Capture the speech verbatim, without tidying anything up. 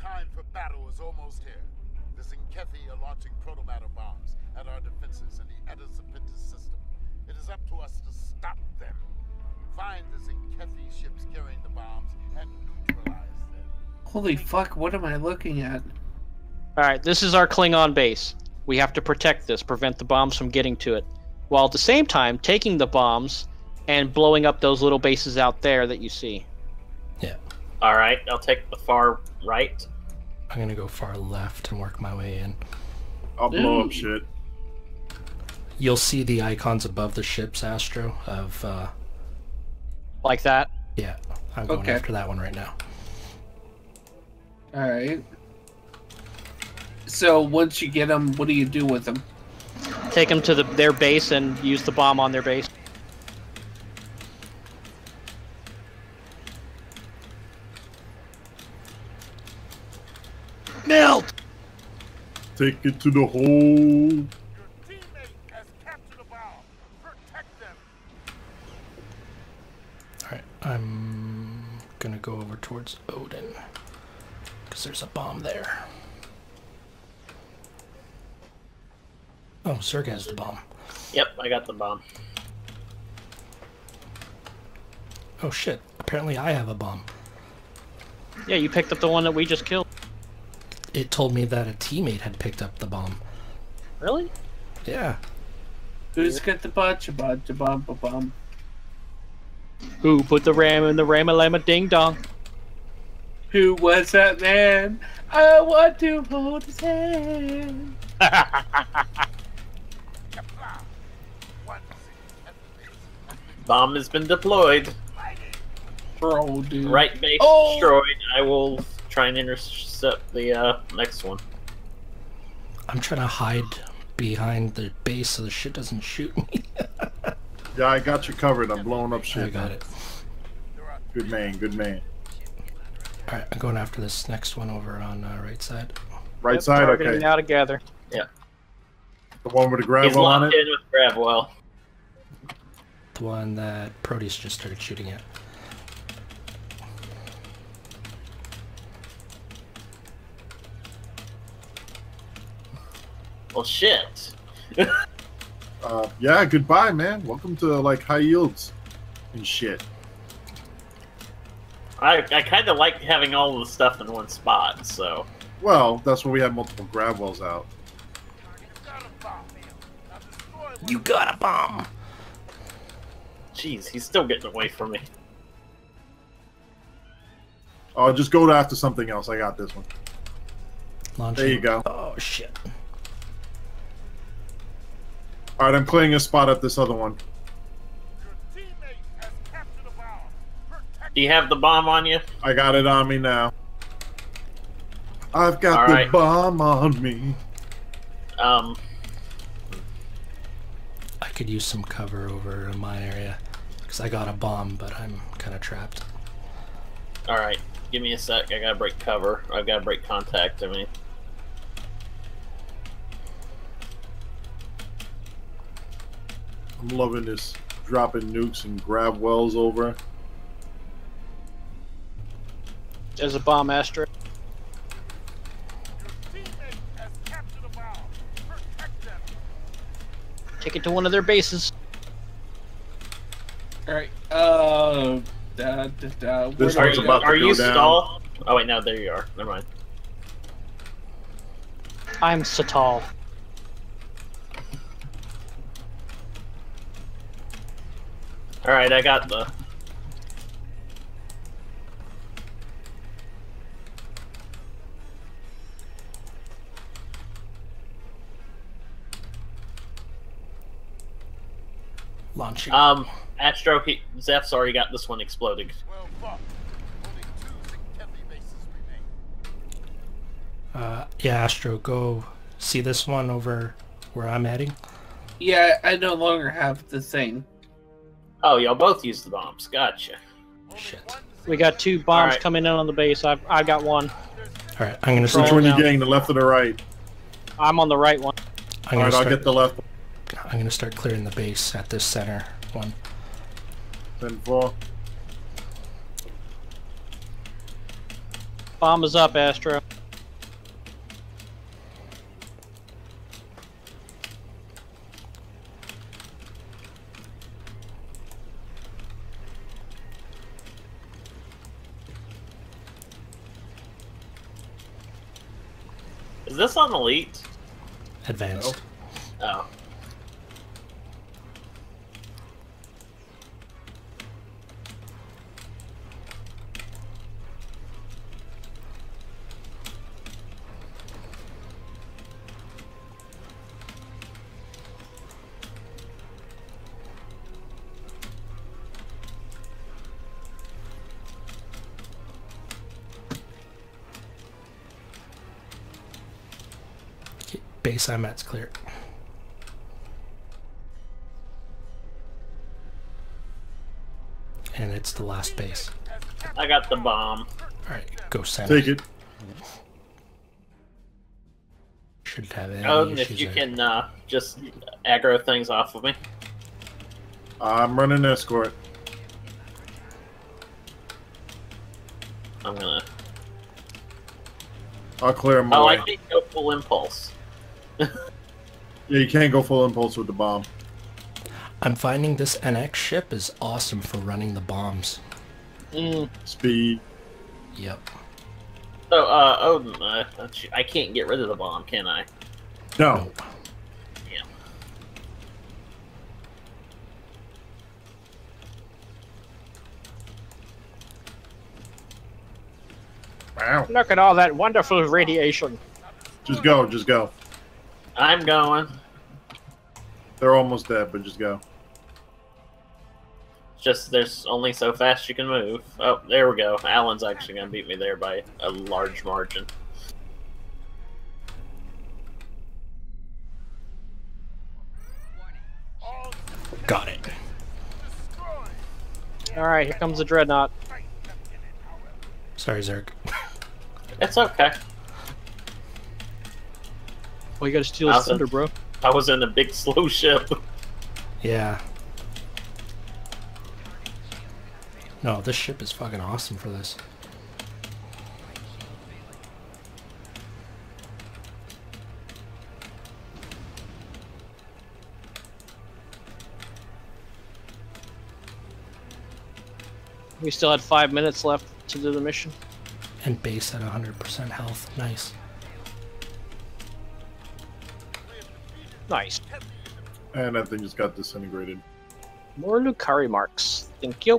time for battle is almost here. The Tzenkethi are launching protomatter bombs at our defenses in the Adasipitus system. It is up to us to stop them. Find the Tzenkethi ships carrying the bombs and neutralize them. Holy fuck, what am I looking at? Alright, this is our Klingon base. We have to protect this, prevent the bombs from getting to it, while at the same time taking the bombs and blowing up those little bases out there that you see. Yeah. Alright, I'll take the far right. I'm gonna go far left and work my way in. I'll blow Ooh. up shit. You'll see the icons above the ships, Astro, of... Uh... Like that? Yeah, I'm going okay. after that one right now. Alright. So once you get them, what do you do with them? Take them to the, their base and use the bomb on their base. Melt! Take it to the hole. Your teammate has captured a bomb. Protect them. Alright, I'm gonna go over towards Odin, because there's a bomb there. Oh, Zerk has the bomb. Yep, I got the bomb. Oh shit, apparently I have a bomb. Yeah, you picked up the one that we just killed. It told me that a teammate had picked up the bomb. Really? Yeah. Who's got the botcha botcha bomb ba bomb? Who put the ram in the ram-a-lama ding-dong? Who was that man? I want to hold his hand. Bomb has been deployed. Bro, dude. Right base oh. destroyed. I will try and intercept the uh, next one. I'm trying to hide behind the base so the shit doesn't shoot me. Yeah, I got you covered. I'm blowing up shit. I got it. Good man, good man. Alright, I'm going after this next one over on uh, right side. Right yep, side, okay. Now to gather. Yeah. The one with the gravel He's on it? He's locked in with gravel. Well. The one that Proteus just started shooting at. Well, shit. uh, yeah, goodbye, man. Welcome to, like, high yields and shit. I, I kind of like having all of the stuff in one spot, so... Well, that's why we have multiple grab wells out. You got a bomb! Jeez, he's still getting away from me. Oh, just go after something else. I got this one. Launching. There you go. Oh, shit. Alright, I'm clearing a spot at this other one. Your teammate has captured a bomb. Do you have the bomb on you? I got it on me now. I've got All the right. bomb on me. Um, I could use some cover over in my area, because I got a bomb, but I'm kind of trapped. All right, give me a sec. I gotta break cover. I've gotta break contact. I mean, I'm loving this dropping nukes and grab wells over. There's a bomb, Astro. Take it to one of their bases. Alright, uh... Da, da, da. This one's about to go down. Are you Satal? Oh wait, no, there you are. Never mind. I'm Satal. Alright, I got the... Launching. Um, Astro, he, Zef's already got this one exploding. Uh, yeah, Astro, go see this one over where I'm heading. Yeah, I no longer have the thing. Oh, y'all both used the bombs. Gotcha. Shit. We got two bombs right. coming in on the base. I've, I've got one. Alright, I'm going to start. Which one are you getting, the left or the right? I'm on the right one. Alright, I'll get the left one. I'm gonna start clearing the base at this center one. Then four. Bomb is up, Astro. Is this on elite? Advanced. Oh. Oh. Base I M A T's clear. And it's the last base. I got the bomb. Alright, go center. Take it. Shouldn't have any Odin, issues if you there. Can uh, just aggro things off of me. I'm running escort. I'm gonna... I'll clear my Oh, way. I can't go full impulse. Yeah, you can't go full impulse with the bomb. I'm finding this N X ship is awesome for running the bombs. Mm. Speed. Yep. So, uh, Odin, uh, I can't get rid of the bomb, can I? No. Nope. Damn. Wow. Look at all that wonderful radiation. Just go, just go. I'm going. They're almost dead, but just go. Just, there's only so fast you can move. Oh, there we go. Alan's actually going to beat me there by a large margin. Got it. Alright, here comes the Dreadnought. Sorry, Zerk. It's okay. Well, you gotta steal his thunder, bro. I was in a big slow ship. Yeah. No, this ship is fucking awesome for this. We still had five minutes left to do the mission. And base at one hundred percent health. Nice. Nice. And I think it's got disintegrated. More Lucari marks. Thank you.